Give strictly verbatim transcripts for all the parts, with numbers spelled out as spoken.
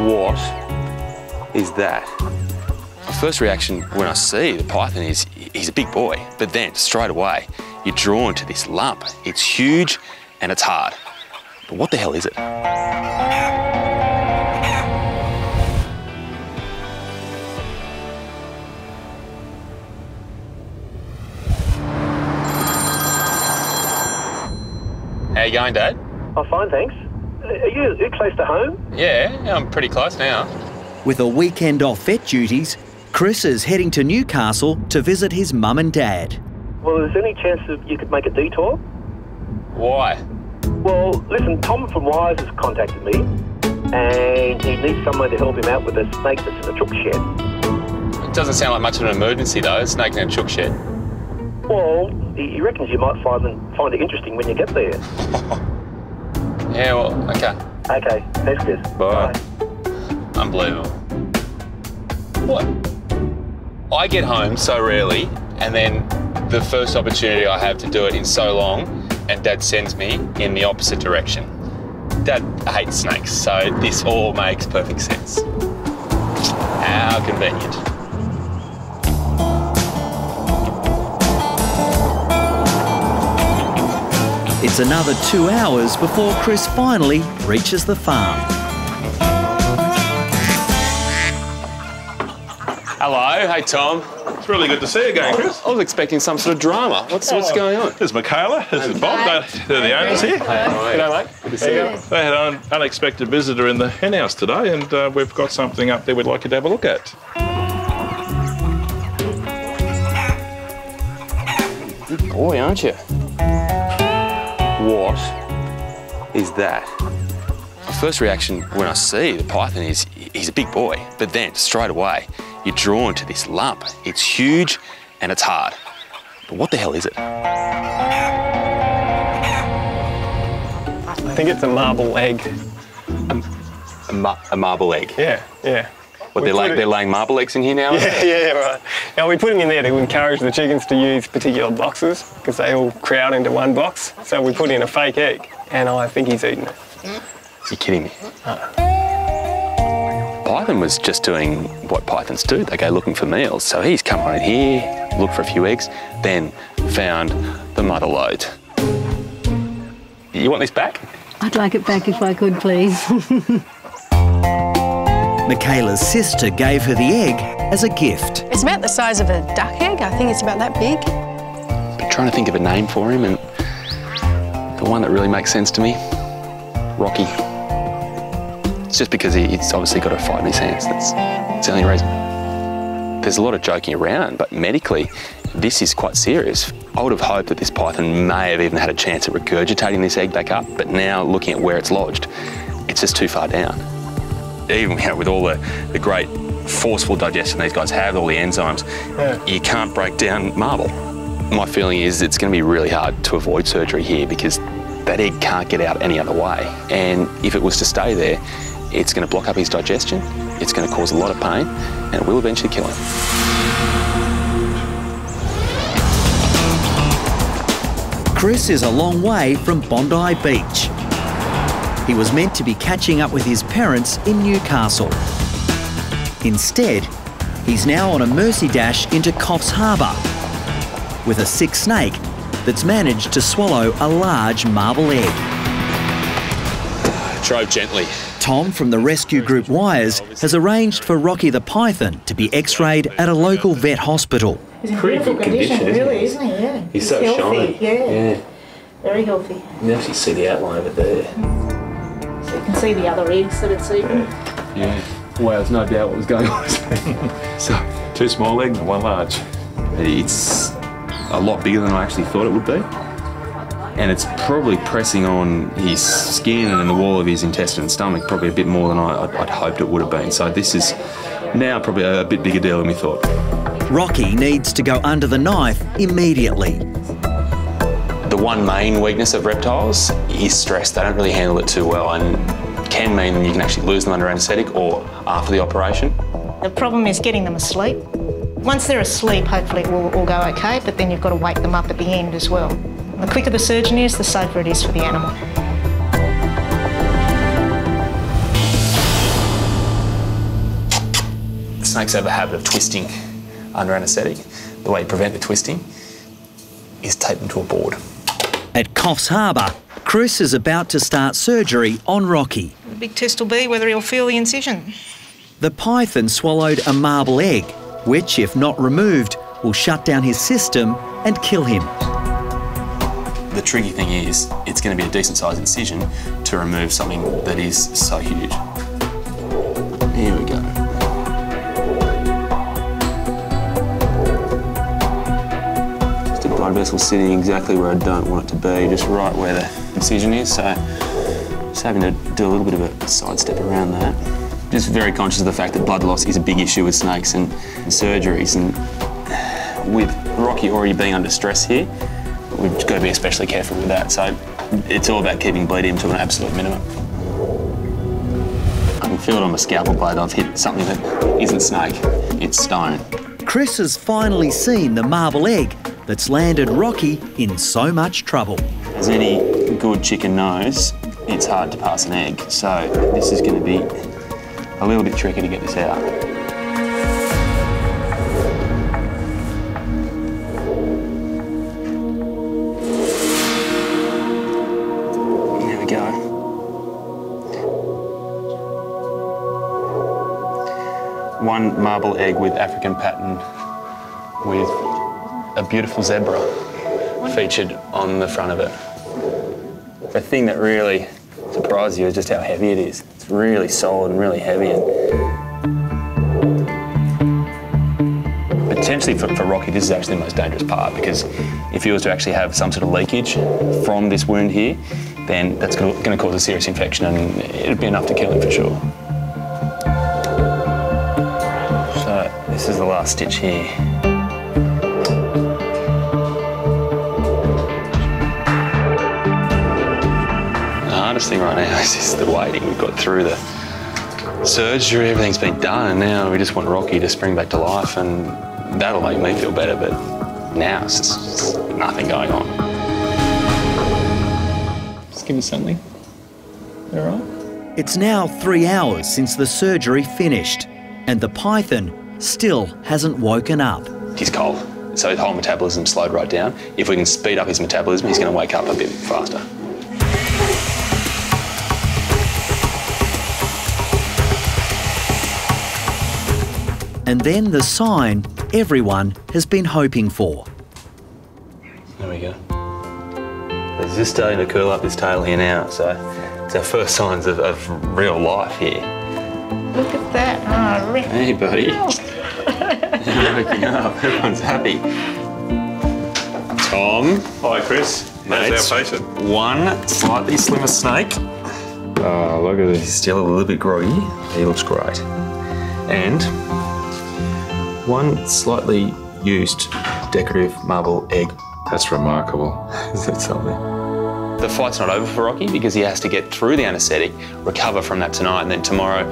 What is that? My first reaction when I see the python is, he's a big boy. But then, straight away, you're drawn to this lump. It's huge and it's hard. But what the hell is it? How you going, Dad? Oh, fine, thanks. Are you, are you close to home? Yeah, I'm pretty close now. With a weekend off vet duties, Chris is heading to Newcastle to visit his mum and dad. Well, is there any chance that you could make a detour? Why? Well, listen, Tom from Wise has contacted me and he needs someone to help him out with a snake that's in a chook shed. It doesn't sound like much of an emergency though, a snake in a chook shed. Well, he reckons you might find, them, find it interesting when you get there. Yeah, well, okay. Okay, thanks, Chris. Bye. Bye. Unbelievable. What? I get home so rarely, and then the first opportunity I have to do it in so long, and Dad sends me in the opposite direction. Dad hates snakes, so this all makes perfect sense. How convenient. It's another two hours before Chris finally reaches the farm. Hello, hey Tom. It's really good to see you again, Chris. I was expecting some sort of drama. What's oh. what's going on? There's Michaela, there's okay. Bob, they're the owners here. Hello, mate. Good to see you. They had an unexpected visitor in the hen house today and uh, we've got something up there we'd like you to have a look at. Good boy, aren't you? What is that? My first reaction when I see the python is, he's a big boy, but then straight away, you're drawn to this lump. It's huge and it's hard. But what the hell is it? I think it's a marble egg. A, a, ma a marble egg? Yeah, yeah. What, they're, lay it... they're laying marble eggs in here now? Yeah, yeah, yeah, right. Now, we put them in there to encourage the chickens to use particular boxes because they all crowd into one box. So we put in a fake egg and I think he's eaten it. You're kidding me. Uh-uh. Python was just doing what pythons do. They go looking for meals. So he's come on in here, looked for a few eggs, then found the mother lode. You want this back? I'd like it back if I could, please. Michaela's sister gave her the egg as a gift. It's about the size of a duck egg. I think it's about that big. I've been trying to think of a name for him, and the one that really makes sense to me, Rocky. It's just because he, he's obviously got a fight in his hands. That's, that's the only reason. There's a lot of joking around, but medically, this is quite serious. I would have hoped that this python may have even had a chance at regurgitating this egg back up, but now looking at where it's lodged, it's just too far down. Even, you know, with all the, the great forceful digestion these guys have, all the enzymes, yeah. You can't break down marble. My feeling is it's going to be really hard to avoid surgery here because that egg can't get out any other way. And if it was to stay there, it's going to block up his digestion, it's going to cause a lot of pain, and it will eventually kill him. Chris is a long way from Bondi Beach. He was meant to be catching up with his parents in Newcastle. Instead, he's now on a mercy dash into Coffs Harbour with a sick snake that's managed to swallow a large marble egg. Drove gently. Tom from the rescue group Wires has arranged for Rocky the python to be x-rayed at a local vet hospital. He's in pretty good condition, condition really, isn't he? Isn't he? Yeah. He's, He's so healthy, shiny. Yeah. yeah. Very healthy. You can actually see the outline of it there. So you can see the other eggs that it's eaten. Yeah. yeah. Well, there's no doubt what was going on. So, two small eggs and one large. It's a lot bigger than I actually thought it would be. And it's probably pressing on his skin and the wall of his intestine and stomach probably a bit more than I, I'd, I'd hoped it would have been. So this is now probably a, a bit bigger deal than we thought. Rocky needs to go under the knife immediately. The one main weakness of reptiles is stress. They don't really handle it too well and can mean you can actually lose them under anaesthetic or after the operation. The problem is getting them asleep. Once they're asleep, hopefully it will all go okay, but then you've got to wake them up at the end as well. The quicker the surgeon is, the safer it is for the animal. snakes have a habit of twisting under anaesthetic. The way to prevent the twisting is tape them to a board. At Coffs Harbour, Chris is about to start surgery on Rocky. The big test will be whether he'll feel the incision. The python swallowed a marble egg, which, if not removed, will shut down his system and kill him. The tricky thing is, it's going to be a decent-sized incision to remove something that is so huge. Here we go. Just a blood vessel sitting exactly where I don't want it to be, just right where the incision is, so just having to do a little bit of a sidestep around that. Just very conscious of the fact that blood loss is a big issue with snakes and surgeries, and with Rocky already being under stress here, we've got to be especially careful with that. So it's all about keeping bleeding to an absolute minimum. I can feel it on my scalpel blade. I've hit something that isn't snake, it's stone. Chris has finally seen the marble egg that's landed Rocky in so much trouble. As any good chicken knows, it's hard to pass an egg. So this is going to be a little bit tricky to get this out. One marble egg with African pattern with a beautiful zebra featured on the front of it. The thing that really surprised you is just how heavy it is. It's really solid and really heavy. And potentially for, for Rocky, this is actually the most dangerous part, because if he was to actually have some sort of leakage from this wound here, then that's going to cause a serious infection and it'd be enough to kill him for sure. This is the last stitch here. The hardest thing right now is just the waiting. We've got through the surgery, everything's been done, and now we just want Rocky to spring back to life, and that'll make me feel better, but now it's just nothing going on. Just give me something. You all right? It's now three hours since the surgery finished, and the python still hasn't woken up. He's cold, so his whole metabolism slowed right down. If we can speed up his metabolism, he's going to wake up a bit faster. And then the sign everyone has been hoping for. There we go. He's just starting to curl up his tail here now, so it's our first signs of, of real life here. Look at that. Oh, Rick. Hey, buddy. You're waking up. Everyone's happy. Tom. Hi, Chris. That's our patient. One slightly slimmer snake. Oh, look at this. He's still a little bit groggy. He looks great. And one slightly used decorative marble egg. That's remarkable. Is that something? The fight's not over for Rocky because he has to get through the anaesthetic, recover from that tonight, and then tomorrow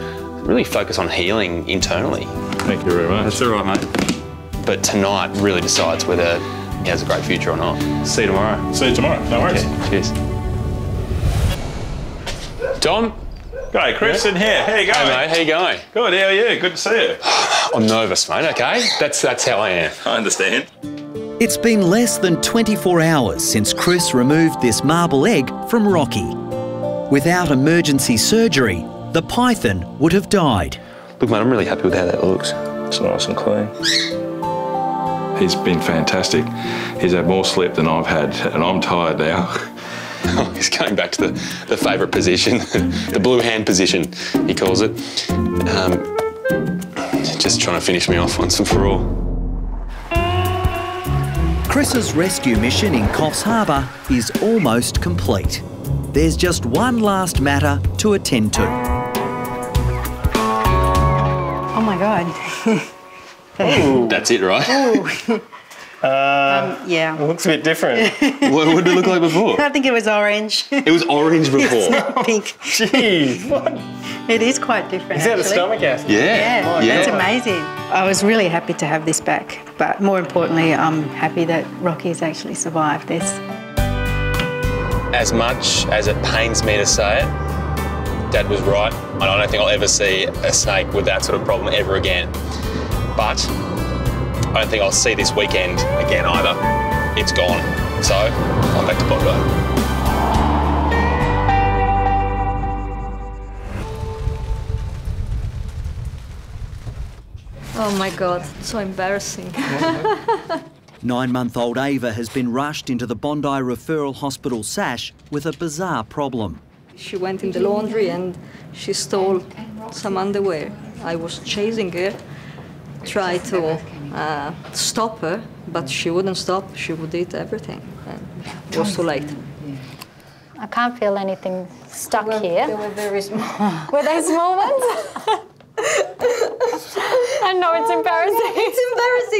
really focus on healing internally. Thank you very much. That's all right, mate. But tonight really decides whether he has a great future or not. See you tomorrow. See you tomorrow. No worries. Yeah, cheers. Tom? G'day, Chris. Yeah. In here. How you going? Hey, mate. How you going? Good. How are you? Good to see you. I'm nervous, mate, OK? That's, that's how I am. I understand. It's been less than twenty-four hours since Chris removed this marble egg from Rocky. Without emergency surgery, the python would have died. Look, mate, I'm really happy with how that looks. It's nice and clean. He's been fantastic. He's had more sleep than I've had, and I'm tired now. Oh, he's going back to the, the favourite position, the blue hand position, he calls it. Um, just trying to finish me off once and for all. Chris's rescue mission in Coffs Harbour is almost complete. There's just one last matter to attend to. Oh my God. That's it, right? uh, um, yeah. It looks a bit different. What, what did it look like before? I think it was orange. It was orange before. It's not pink. Jeez, what? It is quite different. Is that actually a stomach acid? Yeah. Yeah, yeah. That's amazing. I was really happy to have this back, but more importantly, I'm happy that Rocky's actually survived this. As much as it pains me to say it, Dad was right, and I don't think I'll ever see a snake with that sort of problem ever again. But I don't think I'll see this weekend again either. It's gone. So I'm back to Bondi. Oh my God, so embarrassing. Nine-month-old Ava has been rushed into the Bondi Referral Hospital SASH with a bizarre problem. She went in the laundry and she stole some underwear. I was chasing her, tried to uh, stop her, but she wouldn't stop. She would eat everything, and it was too late. I can't feel anything stuck well, here. They were very small. Were they small ones? I know, it's embarrassing.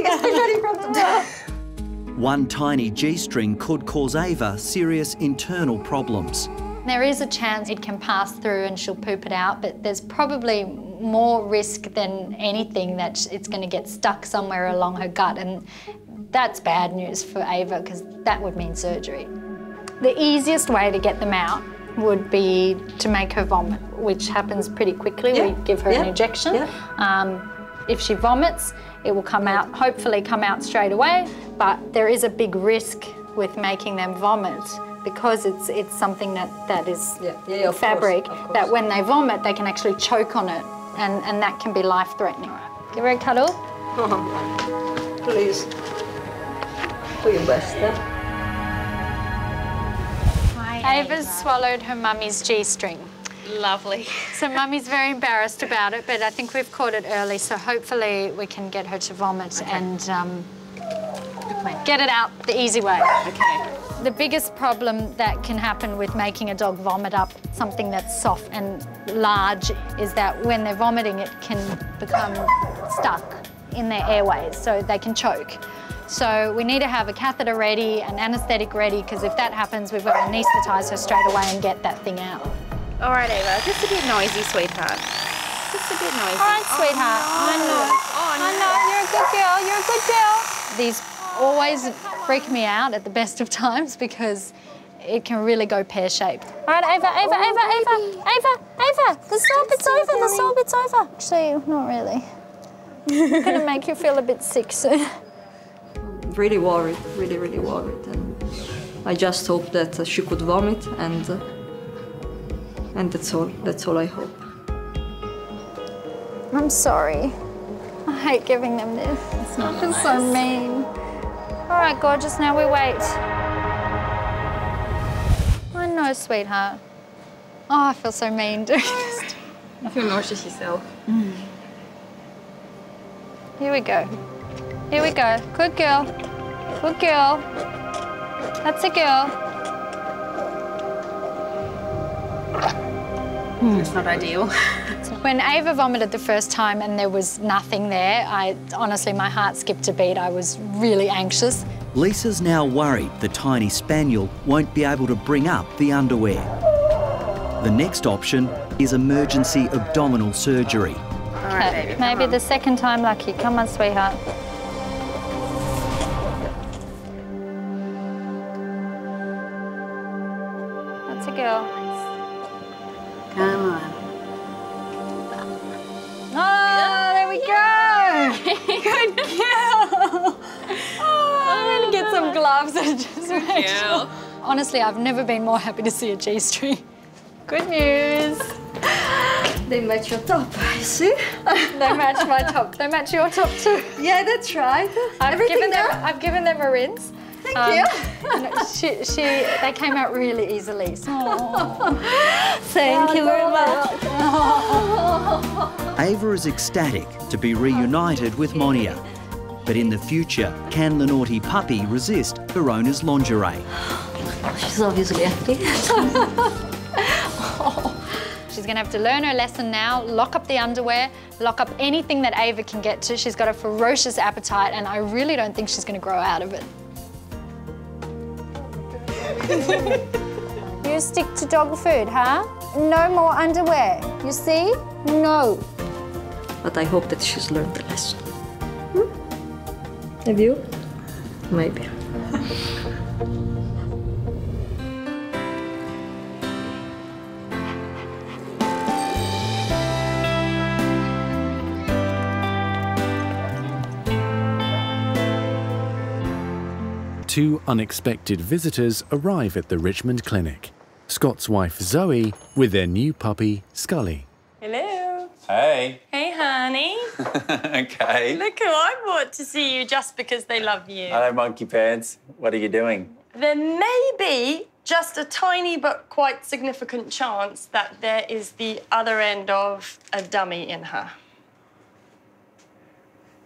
It's embarrassing, especially from the dog. One tiny G-string could cause Ava serious internal problems. There is a chance it can pass through and she'll poop it out, but there's probably more risk than anything that it's going to get stuck somewhere along her gut, and that's bad news for Ava because that would mean surgery. The easiest way to get them out would be to make her vomit, which happens pretty quickly. Yeah. We give her yeah. an injection. Yeah. Um, if she vomits, it will come out, hopefully come out straight away, but there is a big risk with making them vomit because it's it's something that, that is yeah. Yeah, yeah, fabric, course, course. That when they vomit, they can actually choke on it, and, and that can be life-threatening. Give her a cuddle. Oh, please. Do your best, eh? Ava's swallowed her mummy's G-string. Lovely. So mummy's very embarrassed about it, but I think we've caught it early, so hopefully we can get her to vomit okay. and um, get it out the easy way. Okay. The biggest problem that can happen with making a dog vomit up something that's soft and large is that when they're vomiting, it can become stuck in their airways, so they can choke. So we need to have a catheter ready, an anaesthetic ready, because if that happens, we've got to anaesthetise her straight away and get that thing out. All right, Ava, just a bit noisy, sweetheart. Just a bit noisy. All right, sweetheart. I know. I know, you're a good girl, you're a good girl. These always freak me out at the best of times because it can really go pear-shaped. All right, Ava, Ava, oh, Ava, Ava, Ava, Ava, Ava, the sob, it's over, the sob, it's over. Actually, not really. I'm going to make you feel a bit sick soon. Really worried, really, really worried, and I just hope that uh, she could vomit, and uh, and that's all. That's all I hope. I'm sorry. I hate giving them this. It's not nice. It's so mean. All right, gorgeous. Now we wait. I know, sweetheart. Oh, I feel so mean doing this. You feel nauseous yourself. Mm. Here we go. Here we go. Good girl. Good girl. That's a girl. Mm. It's not ideal. When Ava vomited the first time and there was nothing there, I honestly, my heart skipped a beat. I was really anxious. Lisa's now worried the tiny spaniel won't be able to bring up the underwear. The next option is emergency abdominal surgery. All right, baby, maybe the second time lucky. Come on, sweetheart. Girl. Come on. Oh, there we go! Good girl! Oh, I'm going to get some gloves and just make sure. Honestly, I've never been more happy to see a G-string. Good news. They match your top, I see. They match my top. They match your top too. Yeah, that's right. I've, Everything given, them, I've given them a rinse. Thank um, you. No, she, she, they came out really easily. So. Oh. Thank oh, you very much. Oh. Ava is ecstatic to be reunited with Monia. But in the future, can the naughty puppy resist her owner's lingerie? She's obviously happy. Oh. She's going to have to learn her lesson now, lock up the underwear, lock up anything that Ava can get to. She's got a ferocious appetite, and I really don't think she's going to grow out of it. You stick to dog food, huh? No more underwear. You see? No. But I hope that she's learned the lesson. Hmm? Have you? Maybe. two unexpected visitors arrive at the Richmond clinic. Scott's wife, Zoe, with their new puppy, Scully. Hello. Hey. Hey, honey. Okay. Look who I brought to see you just because they love you. Hello, monkey pants. What are you doing? There may be just a tiny but quite significant chance that there is the other end of a dummy in her.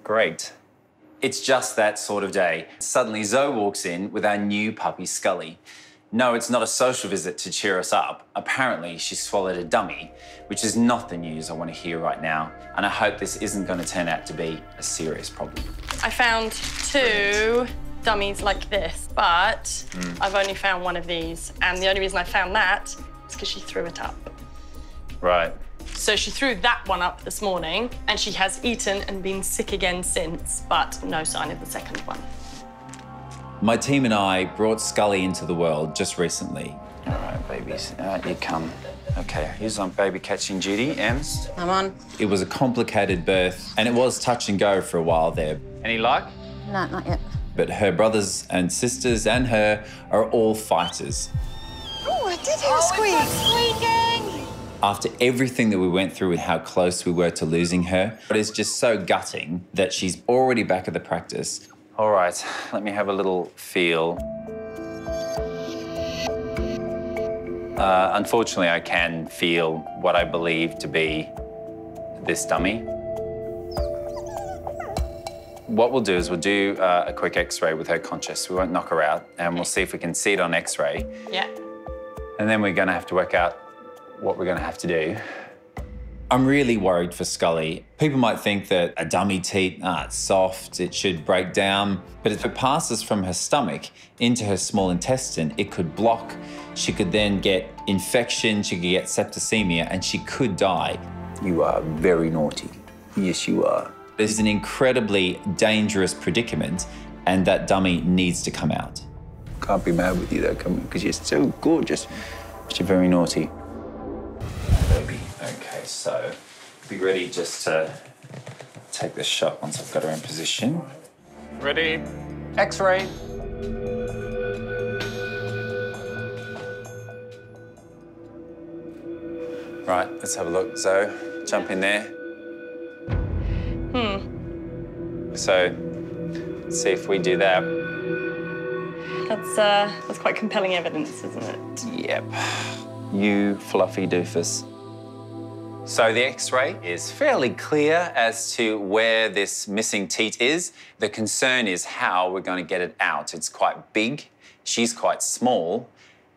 Great. It's just that sort of day. Suddenly, Zoe walks in with our new puppy, Scully. No, it's not a social visit to cheer us up. Apparently, she swallowed a dummy, which is not the news I want to hear right now. And I hope this isn't going to turn out to be a serious problem. I found two Brilliant. dummies like this, but mm. I've only found one of these. And the only reason I found that is because she threw it up. Right. So she threw that one up this morning, and she has eaten and been sick again since, but no sign of the second one. My team and I brought Scully into the world just recently. All right, babies, out you come. Okay, who's on baby catching duty, Ems? I'm on. It was a complicated birth, and it was touch and go for a while there. Any luck? No, not yet. But her brothers and sisters and her are all fighters. Oh, I did hear oh, a squeak. Squeaking. After everything that we went through with how close we were to losing her, it is just so gutting that she's already back at the practice. All right, let me have a little feel. Uh, unfortunately, I can feel what I believe to be this dummy. What we'll do is we'll do uh, a quick X-ray with her conscious. We won't knock her out, and we'll see if we can see it on X-ray. Yeah. And then we're going to have to work out what we're going to have to do. I'm really worried for Scully. People might think that a dummy teat, ah, it's soft, it should break down. But if it passes from her stomach into her small intestine, it could block. She could then get infection, she could get septicemia, and she could die. You are very naughty. Yes, you are. This is an incredibly dangerous predicament, and that dummy needs to come out. Can't be mad with you, though, because you're so gorgeous, but you're very naughty. So be ready just to take this shot once I've got her in position. Ready, X-ray. Right, let's have a look. Zoe, jump in there. Hmm. So let's see if we do that. That's, uh, that's quite compelling evidence, isn't it? Yep. You fluffy doofus. So the X-ray is fairly clear as to where this missing teat is. The concern is how we're going to get it out. It's quite big, she's quite small,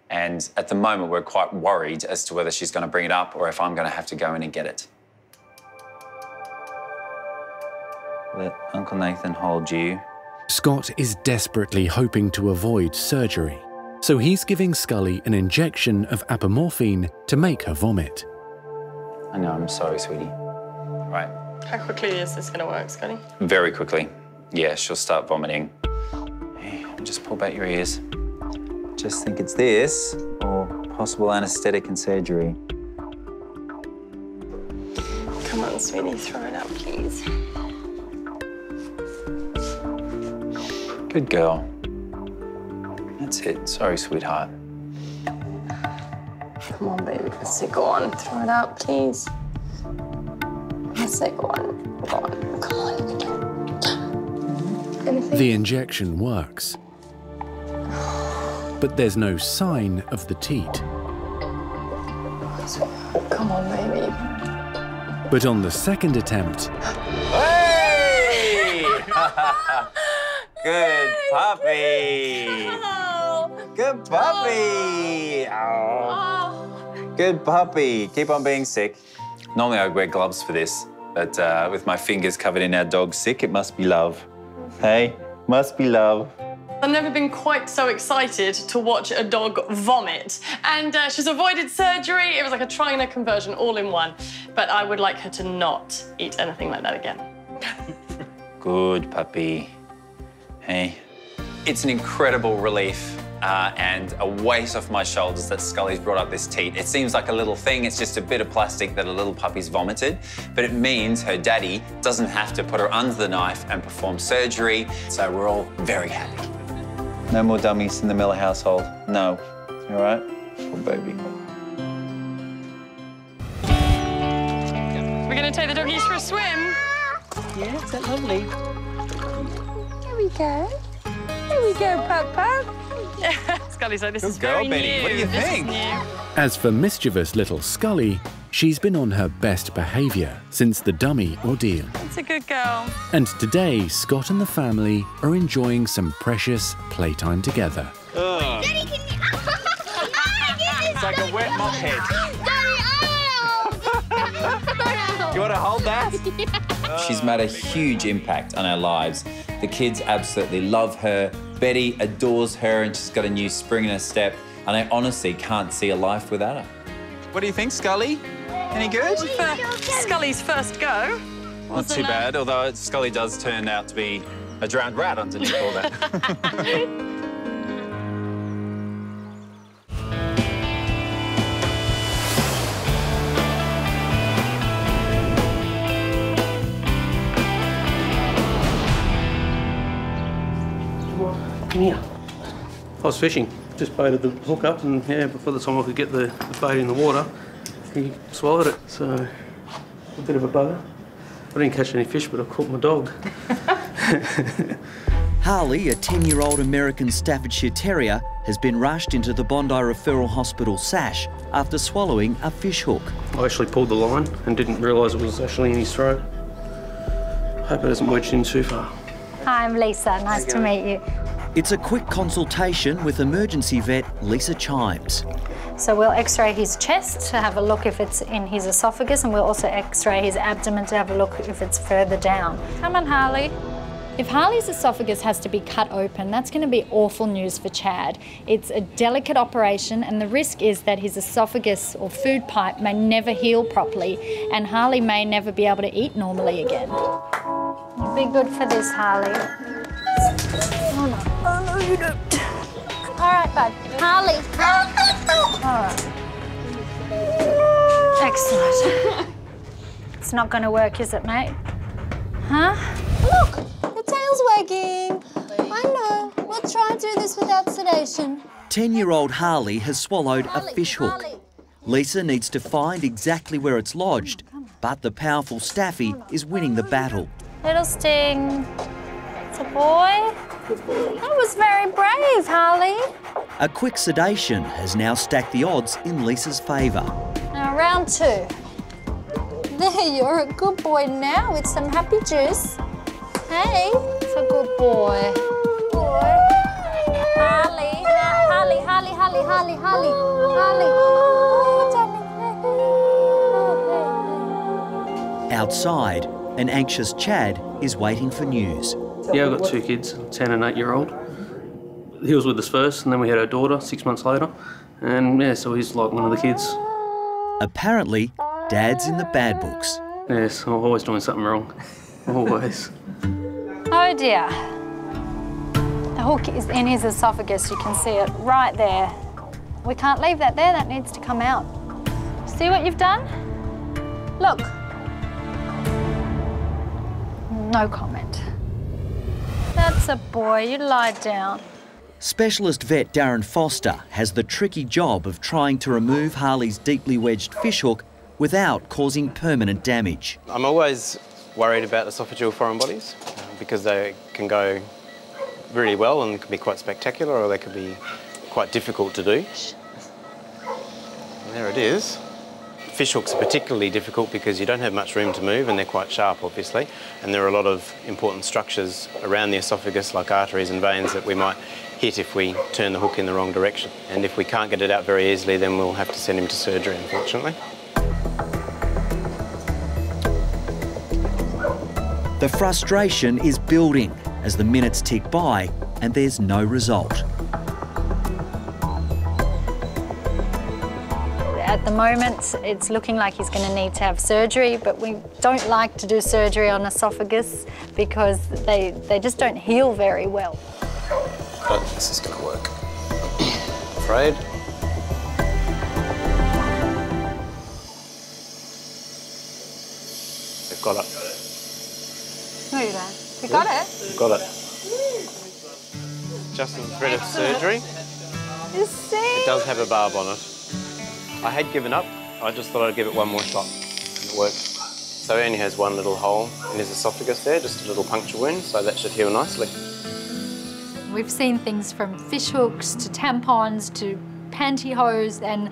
and at the moment we're quite worried as to whether she's going to bring it up or if I'm going to have to go in and get it. Let Uncle Nathan hold you. Scott is desperately hoping to avoid surgery, so he's giving Scully an injection of apomorphine to make her vomit. I know, I'm sorry, sweetie. Right. How quickly is this going to work, Scotty? Very quickly. Yeah, she'll start vomiting. Hey, just pull back your ears. Just think it's this or possible anaesthetic and surgery. Come on, sweetie, throw it up, please. Good girl. That's it. Sorry, sweetheart. Come on, baby, let's say go on. Throw it out, please. Let's say go on, go on, come on. Anything? The injection works, but there's no sign of the teat. Come on, baby. But on the second attempt... Hey! Good puppy! Good puppy! Oh. Good puppy. Keep on being sick. Normally I'd wear gloves for this, but uh, with my fingers covered in our dog's sick, it must be love. Hey, must be love. I've never been quite so excited to watch a dog vomit. And uh, she's avoided surgery. It was like a try and a conversion all in one. But I would like her to not eat anything like that again. Good puppy. Hey. It's an incredible relief. Uh, and a weight off my shoulders that Scully's brought up this teat. It seems like a little thing, it's just a bit of plastic that a little puppy's vomited, but it means her daddy doesn't have to put her under the knife and perform surgery, so we're all very happy. No more dummies in the Miller household. No. You all right? Poor baby. We're going to take the doggies for a swim. Yeah, is that lovely? There we go. There we go, Pup Pup. Scully's like, this Good is girl, very Benny. New. What do you this think? As for mischievous little Scully, she's been on her best behaviour since the dummy ordeal. That's a good girl. And today, Scott and the family are enjoying some precious playtime together. Ugh. Daddy, can you... It's like a wet mop head. Daddy, you want to hold that? Yeah. She's made a huge impact on our lives. The kids absolutely love her. Betty adores her, and she's got a new spring in her step. And I honestly can't see a life without her. What do you think, Scully? Any good? For Scully's first go. Well, not too bad, although Scully does turn out to be a drowned rat underneath all that. Come here. I was fishing. Just baited the hook up, and yeah, before the time I could get the, the bait in the water, he swallowed it. So, a bit of a bugger. I didn't catch any fish, but I caught my dog. Harley, a ten-year-old American Staffordshire Terrier, has been rushed into the Bondi Referral Hospital sash after swallowing a fish hook. I actually pulled the line and didn't realise it was actually in his throat. Hope it hasn't wedged in too far. Hi, I'm Lisa. Nice to meet you. It's a quick consultation with emergency vet Lisa Chimes. So we'll x-ray his chest to have a look if it's in his esophagus, and we'll also x-ray his abdomen to have a look if it's further down. Come on, Harley. If Harley's esophagus has to be cut open, that's going to be awful news for Chad. It's a delicate operation, and the risk is that his esophagus or food pipe may never heal properly, and Harley may never be able to eat normally again. You'd be good for this, Harley. Oh no. Oh no, you don't. All right, bud. Harley. All right. Excellent. It's not going to work, is it, mate? Huh? Look, the tail's wagging. I know. We'll try and do this without sedation. Ten-year-old Harley has swallowed Harley, a fish hook. Harley. Lisa needs to find exactly where it's lodged, but the powerful Staffy is winning the battle. Little sting. It's a boy. That was very brave, Harley. A quick sedation has now stacked the odds in Lisa's favour. Now, round two. There, you're a good boy now with some happy juice. Hey, it's a good boy. Good boy. Harley, Harley, Harley, Harley, Harley, Harley, Harley. Outside, an anxious Chad is waiting for news. Yeah, I've got two kids, a ten and eight year old. He was with us first, and then we had our daughter six months later. And yeah, so he's like one of the kids. Apparently, Dad's in the bad books. Yes, I'm always doing something wrong. Always. Oh dear. The hook is in his esophagus, you can see it right there. We can't leave that there, that needs to come out. See what you've done? Look. No comment. That's a boy, you lie down. Specialist vet Darren Foster has the tricky job of trying to remove Harley's deeply wedged fishhook without causing permanent damage. I'm always worried about esophageal foreign bodies because they can go really well and can be quite spectacular, or they can be quite difficult to do. And there it is. Fishhooks are particularly difficult because you don't have much room to move, and they're quite sharp, obviously. And there are a lot of important structures around the esophagus, like arteries and veins, that we might hit if we turn the hook in the wrong direction. And if we can't get it out very easily, then we'll have to send him to surgery, unfortunately. The frustration is building as the minutes tick by and there's no result. At the moment, it's looking like he's going to need to have surgery, but we don't like to do surgery on esophagus because they, they just don't heal very well. I don't think this is going to work. Afraid? We've got it. No, you don't. We got it. Got it. just in threat of surgery. The same. It does have a barb on it. I had given up. I just thought I'd give it one more shot. And it worked. So it only has one little hole in his esophagus there, just a little puncture wound, so that should heal nicely. We've seen things from fish hooks to tampons to pantyhose, and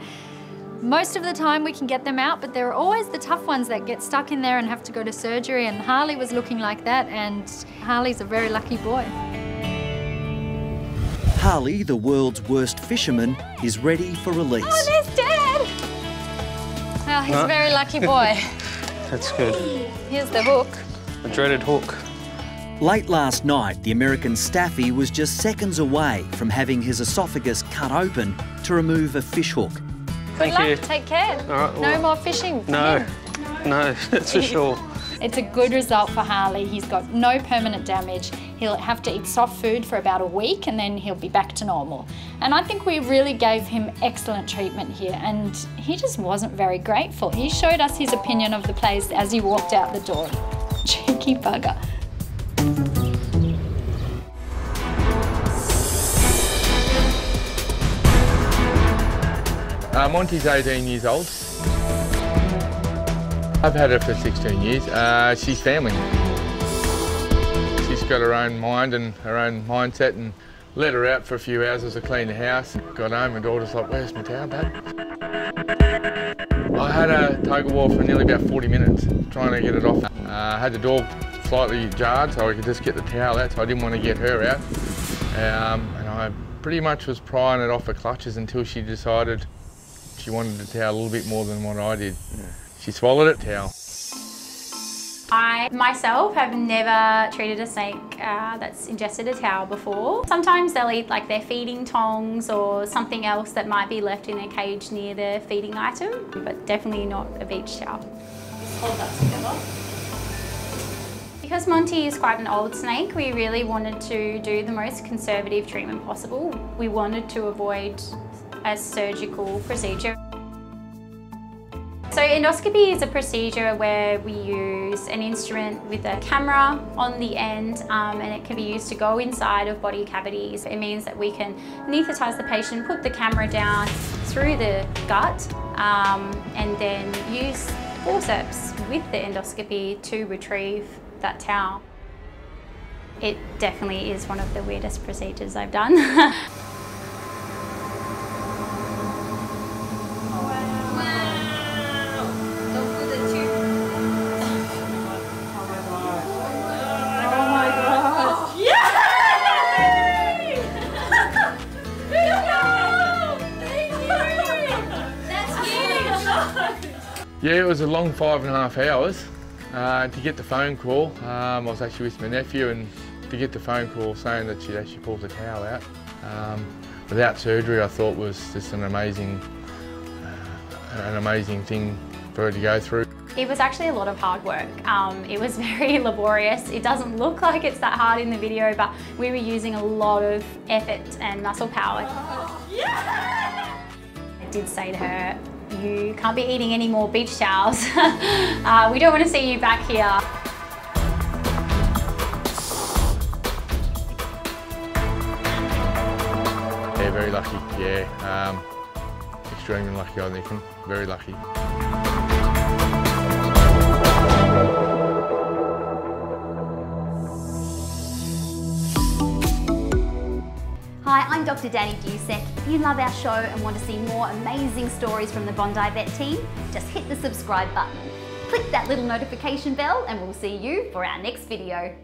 most of the time we can get them out, but there are always the tough ones that get stuck in there and have to go to surgery, and Harley was looking like that, and Harley's a very lucky boy. Harley, the world's worst fisherman, is ready for release. Oh, there's Dad! Oh, he's huh? a very lucky boy. That's good. Here's the hook. The dreaded hook. Late last night, the American Staffy was just seconds away from having his esophagus cut open to remove a fish hook. Good luck, take care. All right, well, no more fishing. No, no, no, that's for sure. It's a good result for Harley. He's got no permanent damage. He'll have to eat soft food for about a week and then he'll be back to normal. And I think we really gave him excellent treatment here, and he just wasn't very grateful. He showed us his opinion of the place as he walked out the door. Cheeky bugger. Uh, Monty's eighteen years old. I've had her for sixteen years. Uh, she's family. She's got her own mind and her own mindset, and let her out for a few hours as I cleaned the house. Got home and daughter's like, where's my towel, babe? I had a tug-of-war for nearly about forty minutes trying to get it off. Uh, I had the door slightly jarred so I could just get the towel out, so I didn't want to get her out. Um, and I pretty much was prying it off her clutches until she decided she wanted the towel a little bit more than what I did. Yeah. She swallowed it, towel. I, myself, have never treated a snake uh, that's ingested a towel before. Sometimes they'll eat like their feeding tongs or something else that might be left in their cage near their feeding item, but definitely not a beach towel. Just hold that together. Because Monty is quite an old snake, we really wanted to do the most conservative treatment possible. We wanted to avoid a surgical procedure. So endoscopy is a procedure where we use an instrument with a camera on the end, um, and it can be used to go inside of body cavities. It means that we can anaesthetise the patient, put the camera down through the gut, um, and then use forceps with the endoscopy to retrieve that towel. It definitely is one of the weirdest procedures I've done. Yeah, it was a long five and a half hours uh, to get the phone call. Um, I was actually with my nephew, and to get the phone call saying that she'd actually pulled the towel out um, without surgery, I thought was just an amazing, uh, an amazing thing for her to go through. It was actually a lot of hard work. Um, it was very laborious. It doesn't look like it's that hard in the video, but we were using a lot of effort and muscle power. Yeah! I did say to her, you can't be eating any more beach towels. uh, we don't want to see you back here. Yeah, very lucky, yeah. Um, extremely lucky, I think. Very lucky. Hi, I'm Doctor Danny Dusek. If you love our show and want to see more amazing stories from the Bondi Vet team, just hit the subscribe button. Click that little notification bell and we'll see you for our next video.